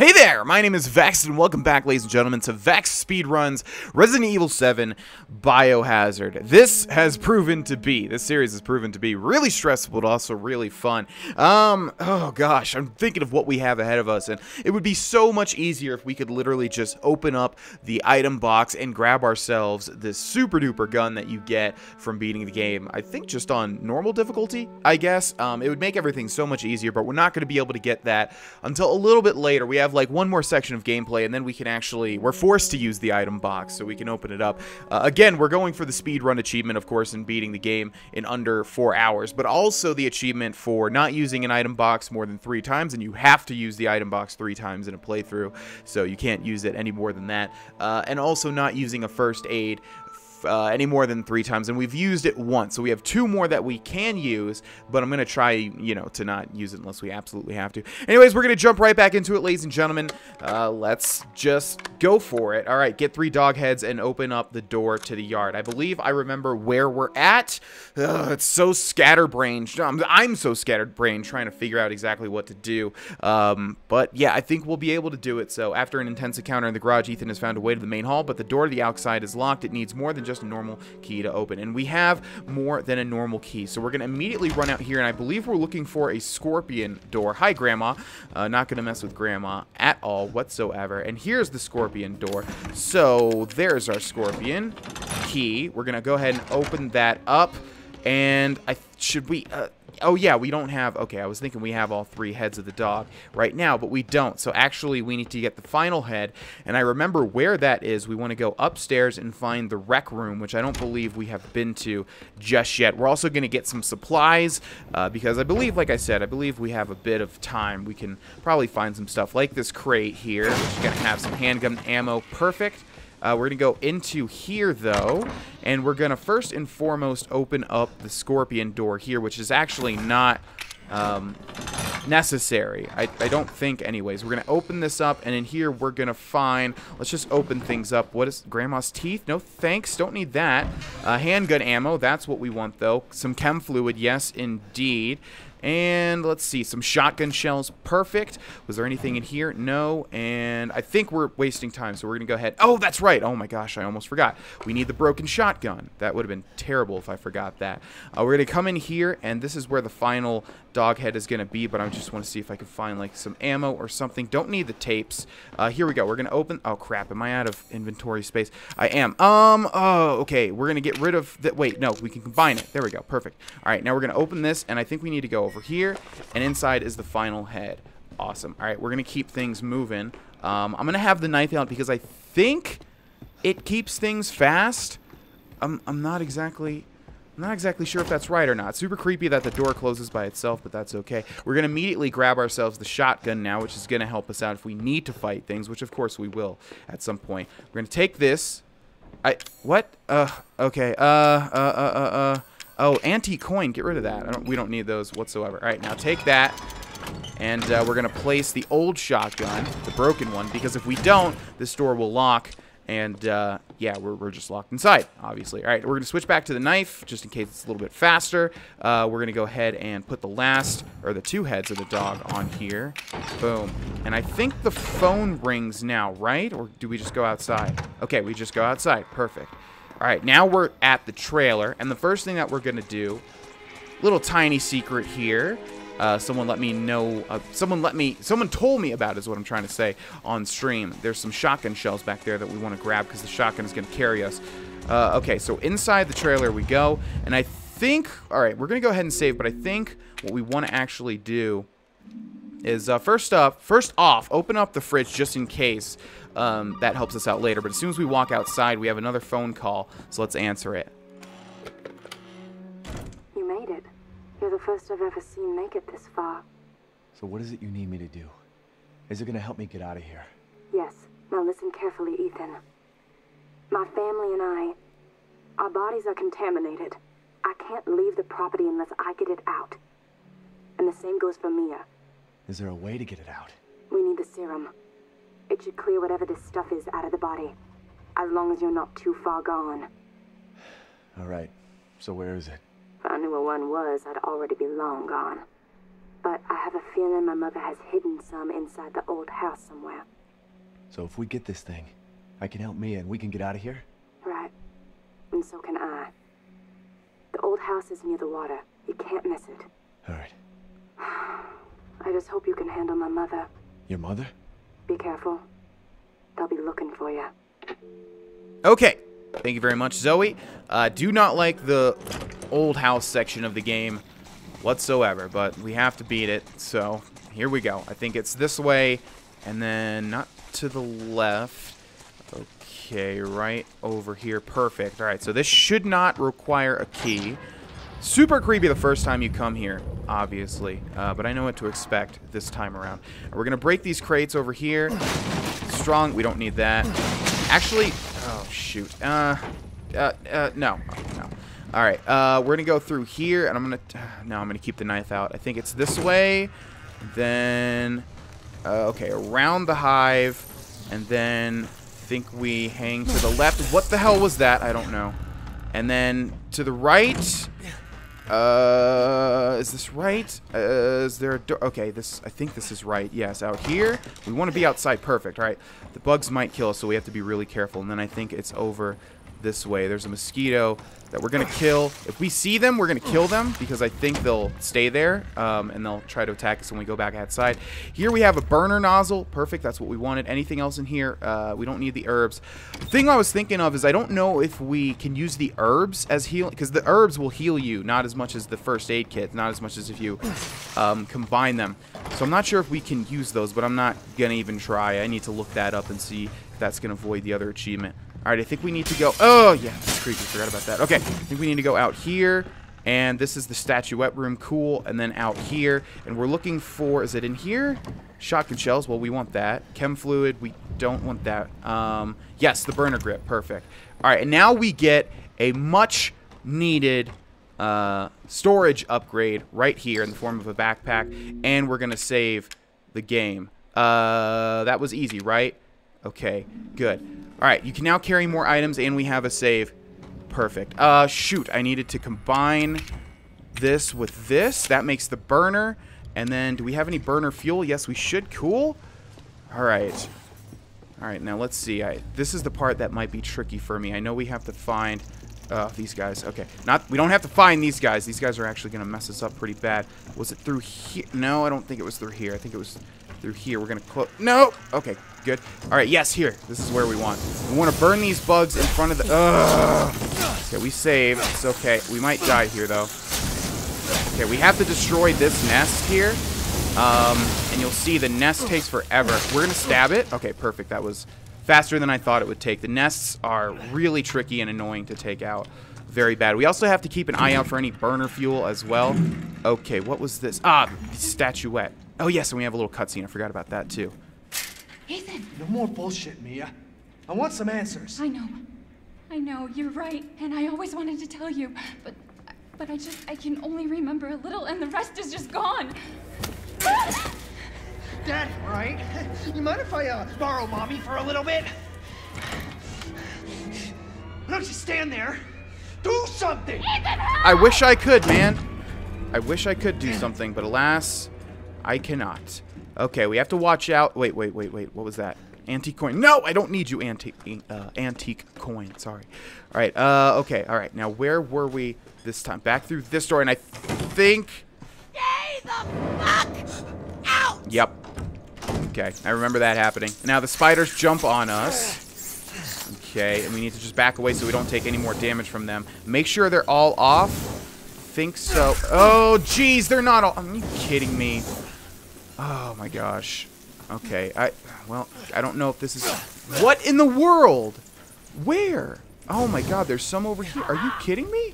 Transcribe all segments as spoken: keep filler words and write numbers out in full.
Hey there, my name is Vex, and welcome back, ladies and gentlemen, to Vex Speedruns Resident Evil seven Biohazard. This has proven to be, this series has proven to be really stressful, but also really fun. Um, oh gosh, I'm thinking of what we have ahead of us, and it would be so much easier if we could literally just open up the item box and grab ourselves this super duper gun that you get from beating the game. I think just on normal difficulty, I guess. Um, it would make everything so much easier, but we're not going to be able to get that until a little bit later. We have like one more section of gameplay, and then we can actually we're forced to use the item box so we can open it up. Uh, again, we're going for the speedrun achievement, of course, in beating the game in under four hours, but also the achievement for not using an item box more than three times, and you have to use the item box three times in a playthrough, so you can't use it any more than that, uh, and also not using a first aid Uh, any more than three times, and we've used it once, so we have two more that we can use, but I'm gonna try, you know, to not use it unless we absolutely have to. Anyways, we're gonna jump right back into it, ladies and gentlemen. Uh, let's just go for it. All right, get three dog heads and open up the door to the yard. I believe I remember where we're at. Ugh, it's so scatterbrained. I'm, I'm so scatterbrained trying to figure out exactly what to do, um, but yeah, I think we'll be able to do it. So after an intense encounter in the garage, Ethan has found a way to the main hall, but the door to the outside is locked. It needs more than just just a normal key to open, and we have more than a normal key, so we're gonna immediately run out here, and I believe we're looking for a scorpion door. Hi, grandma. Uh, not gonna mess with grandma at all whatsoever. And here's the scorpion door, so there's our scorpion key. We're gonna go ahead and open that up, and I should we uh, oh yeah, we don't have, okay, I was thinking we have all three heads of the dog right now, but we don't, so actually we need to get the final head, and I remember where that is. We want to go upstairs and find the rec room, which I don't believe we have been to just yet. We're also going to get some supplies, uh, because I believe, like I said, I believe we have a bit of time. We can probably find some stuff, like this crate here, which is going to have some handgun ammo. Perfect. Uh, we're going to go into here, though, and we're going to first and foremost open up the scorpion door here, which is actually not um, necessary. I, I don't think, anyways. We're going to open this up, and in here we're going to find... Let's just open things up. What is... Grandma's teeth? No, thanks. Don't need that. Uh, handgun ammo. That's what we want, though. Some chem fluid. Yes, indeed. And let's see, some shotgun shells. Perfect. Was there anything in here? No. And I think we're wasting time, so we're gonna go ahead. Oh, that's right. Oh my gosh, I almost forgot. We need the broken shotgun. That would have been terrible if I forgot that. Uh, we're gonna come in here, and this is where the final dog head is gonna be, but I just want to see if I can find like some ammo or something. Don't need the tapes. Uh, here we go. We're gonna open. Oh crap, am I out of inventory space? I am. Um oh okay, we're gonna get rid of that. Wait, no, we can combine it. There we go. Perfect. All right, now we're gonna open this, and I think we need to go over here, and inside is the final head. Awesome. All right, we're gonna keep things moving. um I'm gonna have the knife out because I think it keeps things fast. I'm, I'm not exactly I'm not exactly sure if that's right or not. Super creepy that the door closes by itself, but that's okay. We're gonna immediately grab ourselves the shotgun now, which is gonna help us out if we need to fight things, which of course we will at some point. We're gonna take this. I what uh okay uh uh uh uh, uh. Oh, antique coin. Get rid of that. I don't, we don't need those whatsoever. All right, now take that. And uh, we're going to place the old shotgun, the broken one, because if we don't, this door will lock. And, uh, yeah, we're, we're just locked inside, obviously. All right, we're going to switch back to the knife, just in case it's a little bit faster. Uh, we're going to go ahead and put the last, or the two heads of the dog on here. Boom. And I think the phone rings now, right? Or do we just go outside? Okay, we just go outside. Perfect. All right, now we're at the trailer, and the first thing that we're gonna do, little tiny secret here. Uh, someone let me know. Uh, someone let me. Someone told me about is what I'm trying to say on stream. There's some shotgun shells back there that we want to grab because the shotgun is gonna carry us. Uh, okay, so inside the trailer we go, and I think. All right, we're gonna go ahead and save, but I think what we want to actually do is uh, first up, first off, open up the fridge just in case. Um, that helps us out later, but as soon as we walk outside, we have another phone call, so let's answer it. You made it. You're the first I've ever seen make it this far. So what is it you need me to do? Is it going to help me get out of here? Yes. Now listen carefully, Ethan. My family and I, our bodies are contaminated. I can't leave the property unless I get it out. And the same goes for Mia. Is there a way to get it out? We need the serum. It should clear whatever this stuff is out of the body, as long as you're not too far gone. All right, so where is it? If I knew where one was, I'd already be long gone. But I have a feeling my mother has hidden some inside the old house somewhere. So if we get this thing, I can help Mia and we can get out of here? Right. And so can I. The old house is near the water. You can't miss it. Alright. I just hope you can handle my mother. Your mother? Be careful. They'll be looking for you. Okay. Thank you very much, Zoe. I uh, do not like the old house section of the game whatsoever, but we have to beat it, so here we go. I think it's this way, and then not to the left. Okay, right over here. Perfect. All right, so this should not require a key. Super creepy the first time you come here, obviously, uh, but I know what to expect this time around. We're going to break these crates over here. Strong. We don't need that. Actually, oh, shoot. Uh, uh, uh, no. No. All right, uh, we're going to go through here, and I'm going to... No, I'm going to keep the knife out. I think it's this way, then... Uh, okay, around the hive, and then I think we hang to the left. What the hell was that? I don't know. And then to the right... Uh, is this right? Uh, is there a door? Okay, this, I think this is right. Yes, out here. We want to be outside. Perfect. All right. The bugs might kill us, so we have to be really careful. And then I think it's over this way. There's a mosquito that we're going to kill. If we see them, we're going to kill them because I think they'll stay there, um, and they'll try to attack us when we go back outside. Here we have a burner nozzle. Perfect. That's what we wanted. Anything else in here? Uh, we don't need the herbs. The thing I was thinking of is I don't know if we can use the herbs as healing, because the herbs will heal you, not as much as the first aid kit, not as much as if you um, combine them. So I'm not sure if we can use those, but I'm not going to even try. I need to look that up and see if that's going to void the other achievement. All right, I think we need to go... Oh, yeah, that's creepy. Forgot about that. Okay, I think we need to go out here. And this is the statuette room. Cool. And then out here. And we're looking for... Is it in here? Shotgun shells. Well, we want that. Chem fluid. We don't want that. Um, yes, the burner grip. Perfect. All right, and now we get a much-needed uh, storage upgrade right here in the form of a backpack. And we're going to save the game. Uh, that was easy, right? Okay, good. All right, you can now carry more items, and we have a save. Perfect. Uh, shoot, I needed to combine this with this. That makes the burner. And then, do we have any burner fuel? Yes, we should. Cool. All right. All right, now let's see. I, this is the part that might be tricky for me. I know we have to find uh, these guys. Okay, not. We don't have to find these guys. These guys are actually going to mess us up pretty bad. Was it through here? No, I don't think it was through here. I think it was... Through here, we're gonna close. No! Okay, good. Alright, yes, here. This is where we want. We wanna burn these bugs in front of the. Ugh. Okay, we save. It's okay. We might die here, though. Okay, we have to destroy this nest here. Um, and you'll see the nest takes forever. We're gonna stab it. Okay, perfect. That was faster than I thought it would take. The nests are really tricky and annoying to take out. Very bad. We also have to keep an eye out for any burner fuel as well. Okay, what was this? Ah, statuette. Oh, yes, and we have a little cutscene. I forgot about that, too. Ethan! No more bullshit, Mia. I want some answers. I know. I know. You're right. And I always wanted to tell you. But but I just... I can only remember a little, and the rest is just gone. Dad, right? You mind if I uh, borrow Mommy for a little bit? Why don't you stand there? Do something! Ethan, help! I wish I could, man. I wish I could do something, but alas... I cannot. Okay, we have to watch out. Wait, wait, wait, wait. What was that? Antique coin. No, I don't need you, antique uh, antique coin. Sorry. All right. Uh, okay. All right. Now, where were we this time? Back through this door, and I think... Stay the fuck out! Yep. Okay, I remember that happening. Now, the spiders jump on us. Okay, and we need to just back away so we don't take any more damage from them. Make sure they're all off. Think so. Oh, jeez, they're not all... Are you kidding me? Oh my gosh. Okay. I well, I don't know if this is... What in the world? Where? Oh my god, there's some over here. Are you kidding me?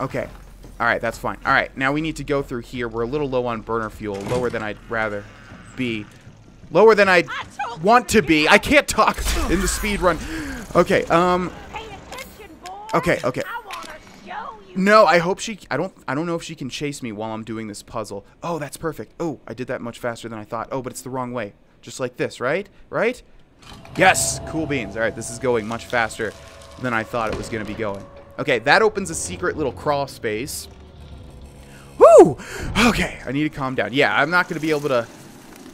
Okay. Alright, that's fine. Alright, now we need to go through here. We're a little low on burner fuel. Lower than I'd rather be. Lower than I'd want to be. I can't talk in the speed run. Okay, um... Okay, okay. No, I hope she... I don't I don't know if she can chase me while I'm doing this puzzle. Oh, that's perfect. Oh, I did that much faster than I thought. Oh, but it's the wrong way. Just like this, right? Right? Yes! Cool beans. All right, this is going much faster than I thought it was going to be going. Okay, that opens a secret little crawl space. Woo! Woo! Okay, I need to calm down. Yeah, I'm not going to be able to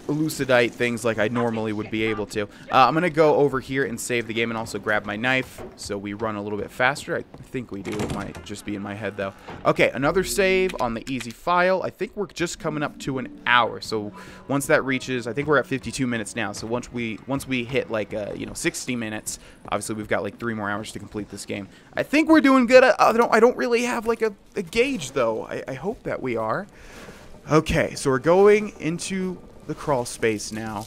elucidate things like I normally would be able to. Uh, I'm going to go over here and save the game and also grab my knife so we run a little bit faster. I think we do. It might just be in my head, though. Okay, another save on the easy file. I think we're just coming up to an hour. So once that reaches, I think we're at fifty-two minutes now. So once we once we hit like, uh, you know, sixty minutes, obviously we've got like three more hours to complete this game. I think we're doing good. I don't, I don't really have like a, a gauge, though. I, I hope that we are. Okay, so we're going into the crawl space now,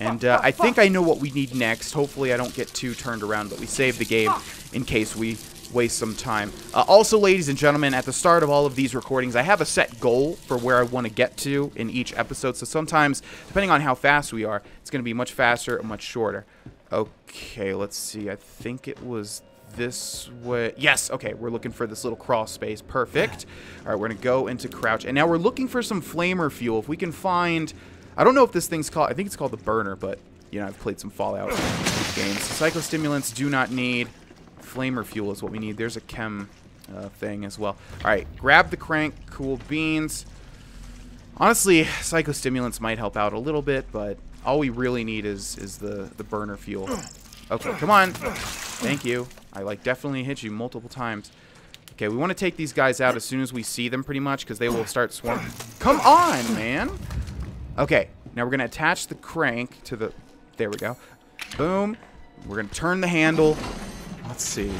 and uh, I think I know what we need next. Hopefully I don't get too turned around, but we save the game in case we waste some time. Uh, also, ladies and gentlemen, at the start of all of these recordings, I have a set goal for where I want to get to in each episode, so sometimes, depending on how fast we are, it's going to be much faster or much shorter. Okay, let's see. I think it was this way. Yes, okay, we're looking for this little crawl space. Perfect. All right, we're gonna go into crouch, and now we're looking for some flamer fuel. If we can find, I don't know if this thing's called, I think it's called the burner, but you know, I've played some Fallout games. Psychostimulants do not need. Flamer fuel is what we need. There's a chem uh, thing as well. All right, grab the crank. Cool beans. Honestly, psychostimulants might help out a little bit, but all we really need is is the the burner fuel. Okay, come on. Thank you. I, like, definitely hit you multiple times. Okay, we want to take these guys out as soon as we see them, pretty much, because they will start swarming. Come on, man! Okay, now we're going to attach the crank to the... There we go. Boom. We're going to turn the handle. Let's see.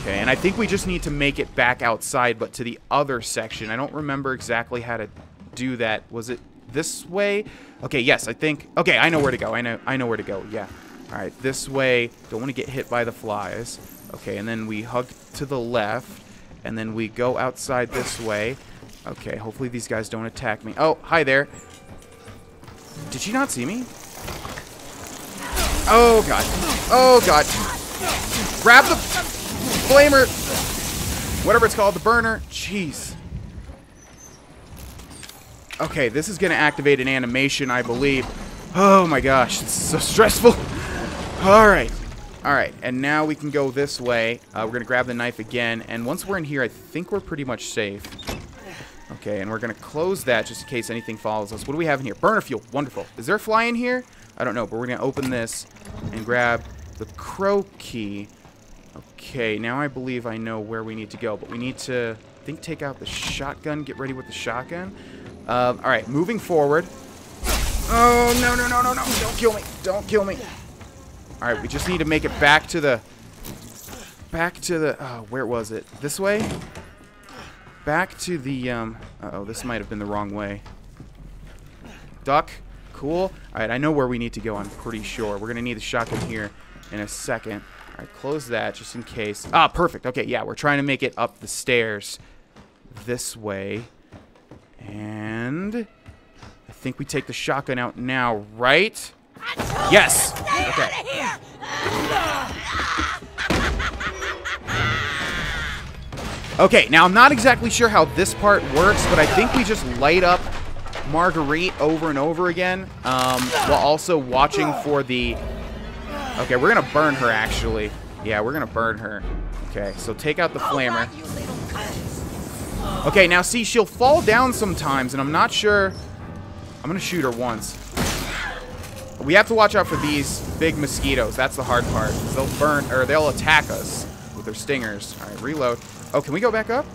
Okay, and I think we just need to make it back outside, but to the other section. I don't remember exactly how to do that. Was it this way? Okay, yes, I think... Okay, I know where to go. I know, I know where to go, yeah. Alright, this way. Don't want to get hit by the flies. Okay, and then we hug to the left. And then we go outside this way. Okay, hopefully these guys don't attack me. Oh, hi there. Did she not see me? Oh, God. Oh, God. Grab the flamer. Whatever it's called, the burner. Jeez. Okay, this is going to activate an animation, I believe. Oh, my gosh. It's so stressful. All right. All right. And now we can go this way. Uh, we're going to grab the knife again. And once we're in here, I think we're pretty much safe. Okay. And we're going to close that just in case anything follows us. What do we have in here? Burner fuel. Wonderful. Is there a fly in here? I don't know. But we're going to open this and grab the crow key. Okay. Now I believe I know where we need to go. But we need to, I think, take out the shotgun. Get ready with the shotgun. Uh, all right. Moving forward. Oh, no, no, no, no, no. Don't kill me. Don't kill me. All right, we just need to make it back to the... Back to the... Oh, where was it? This way? Back to the... Um, uh-oh, this might have been the wrong way. Duck. Cool. All right, I know where we need to go, I'm pretty sure. We're going to need the shotgun here in a second. All right, close that just in case. Ah, perfect. Okay, yeah, we're trying to make it up the stairs this way. And... I think we take the shotgun out now, right? Yes! Okay. Okay, now I'm not exactly sure how this part works, but I think we just light up Marguerite over and over again, um, while also watching for the... Okay, we're gonna burn her, actually. Yeah, we're gonna burn her. Okay, so take out the flamer. Okay, now see, she'll fall down sometimes, and I'm not sure... I'm gonna shoot her once. We have to watch out for these big mosquitoes. That's the hard part. They'll burn, or they'll attack us with their stingers. All right, reload. Oh, can we go back up?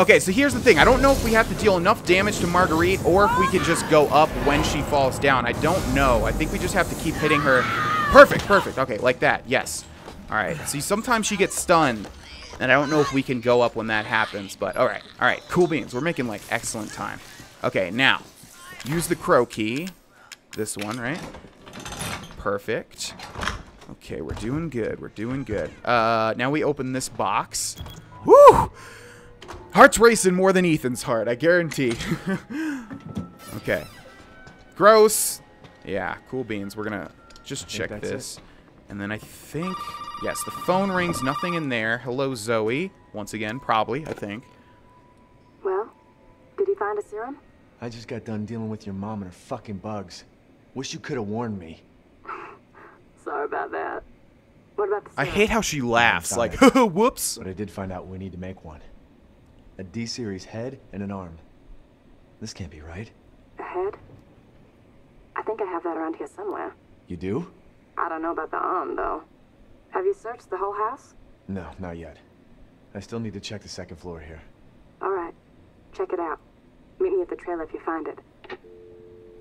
Okay, so here's the thing. I don't know if we have to deal enough damage to Marguerite or if we can just go up when she falls down. I don't know. I think we just have to keep hitting her. Perfect, perfect. Okay, like that. Yes. All right. See, sometimes she gets stunned, and I don't know if we can go up when that happens, but all right. All right, cool beans. We're making, like, excellent time. Okay, now. Use the crow key. This one, right? Perfect. Okay, we're doing good. We're doing good. Uh, now we open this box. Woo! Heart's racing more than Ethan's heart, I guarantee. Okay. Gross. Yeah, cool beans. We're gonna just check this. It. And then I think... Yes, the phone rings. Nothing in there. Hello, Zoe. Once again, probably, I think. Well, did he find a serum? I just got done dealing with your mom and her fucking bugs. Wish you could have warned me. Sorry about that. What about the serum? I hate how she laughs. Like, whoops. But I did find out we need to make one. a D-series head and an arm. This can't be right. A head? I think I have that around here somewhere. You do? I don't know about the arm, though. Have you searched the whole house? No, not yet. I still need to check the second floor here. All right. Check it out. Meet me at the trailer if you find it.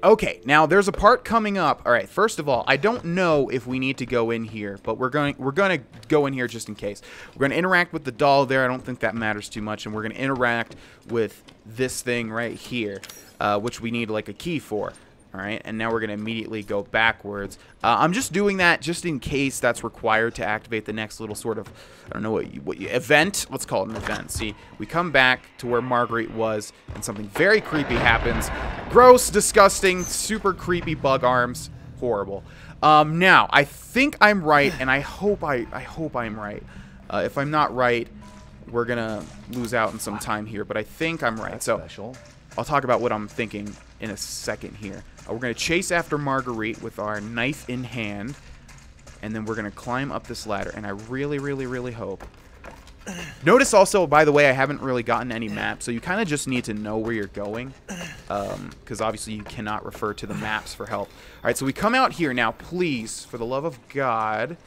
Okay, now there's a part coming up. All right, first of all, I don't know if we need to go in here, but we're going we're going to go in here just in case. We're going to interact with the doll there. I don't think that matters too much, and we're going to interact with this thing right here, uh, which we need like a key for. All right, and now we're going to immediately go backwards. Uh, I'm just doing that just in case that's required to activate the next little sort of, I don't know, what, you, what you, event. Let's call it an event. See, we come back to where Marguerite was, and something very creepy happens. Gross, disgusting, super creepy bug arms. Horrible. Um, now, I think I'm right, and I hope, I, I hope I'm right. Uh, if I'm not right, we're going to lose out in some time here, but I think I'm right. So I'll talk about what I'm thinking in a second here. Uh, we're going to chase after Marguerite with our knife in hand, and then we're going to climb up this ladder, and I really, really, really hope. Notice also, by the way, I haven't really gotten any map, so you kind of just need to know where you're going, because um, obviously you cannot refer to the maps for help. All right, so we come out here now, please, for the love of God.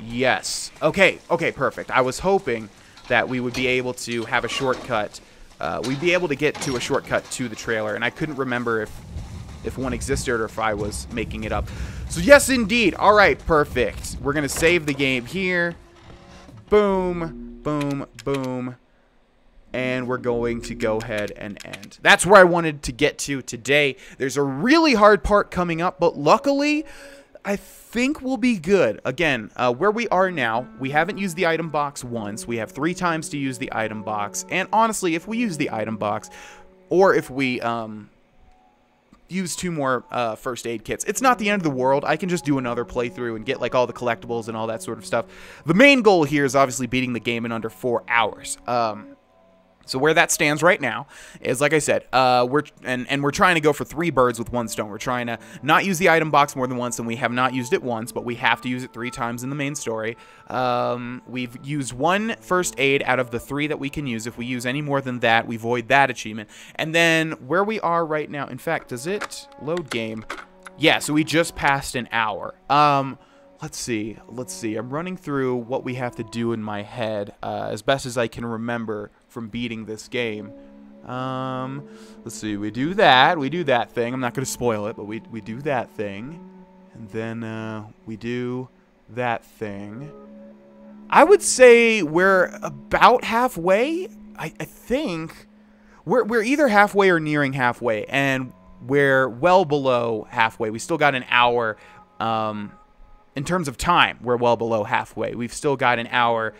Yes. Okay, okay, perfect. I was hoping that we would be able to have a shortcut. Uh, we'd be able to get to a shortcut to the trailer, and I couldn't remember if if one existed or if I was making it up. So yes, indeed. All right, perfect. We're going to save the game here. Boom, boom, boom. And we're going to go ahead and end. That's where I wanted to get to today. There's a really hard part coming up, but luckily, I think we'll be good. Again, uh, where we are now, we haven't used the item box once. We have three times to use the item box. And honestly, if we use the item box, or if we um, use two more uh, first aid kits, it's not the end of the world. I can just do another playthrough and get like all the collectibles and all that sort of stuff. The main goal here is obviously beating the game in under four hours. Um, So where that stands right now is, like I said, uh, we're and, and we're trying to go for three birds with one stone. We're trying to not use the item box more than once, and we have not used it once, but we have to use it three times in the main story. Um, we've used one first aid out of the three that we can use. If we use any more than that, we void that achievement. And then where we are right now, in fact, does it load game? Yeah, so we just passed an hour. Um... Let's see, let's see. I'm running through what we have to do in my head uh, as best as I can remember from beating this game. Um, let's see, we do that, we do that thing. I'm not going to spoil it, but we, we do that thing. And then uh, we do that thing. I would say we're about halfway, I, I think. We're, we're either halfway or nearing halfway, and we're well below halfway. We still got an hour. Um... In terms of time, we're well below halfway. We've still got an hour,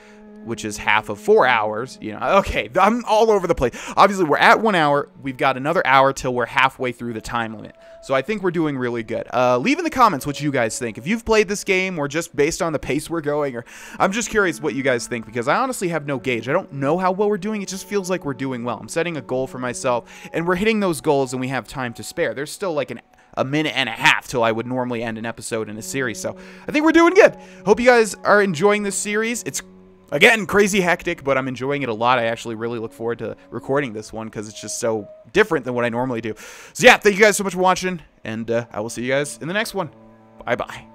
which is half of four hours. You know, okay, I'm all over the place. Obviously, we're at one hour. We've got another hour till we're halfway through the time limit. So I think we're doing really good. Uh, leave in the comments what you guys think. If you've played this game or just based on the pace we're going, or I'm just curious what you guys think, because I honestly have no gauge. I don't know how well we're doing. It just feels like we're doing well. I'm setting a goal for myself, and we're hitting those goals, and we have time to spare. There's still like an a minute and a half till I would normally end an episode in a series. So I think we're doing good. Hope you guys are enjoying this series. It's, again, crazy hectic, but I'm enjoying it a lot. I actually really look forward to recording this one because it's just so different than what I normally do. So yeah, thank you guys so much for watching, and uh, I will see you guys in the next one. Bye-bye.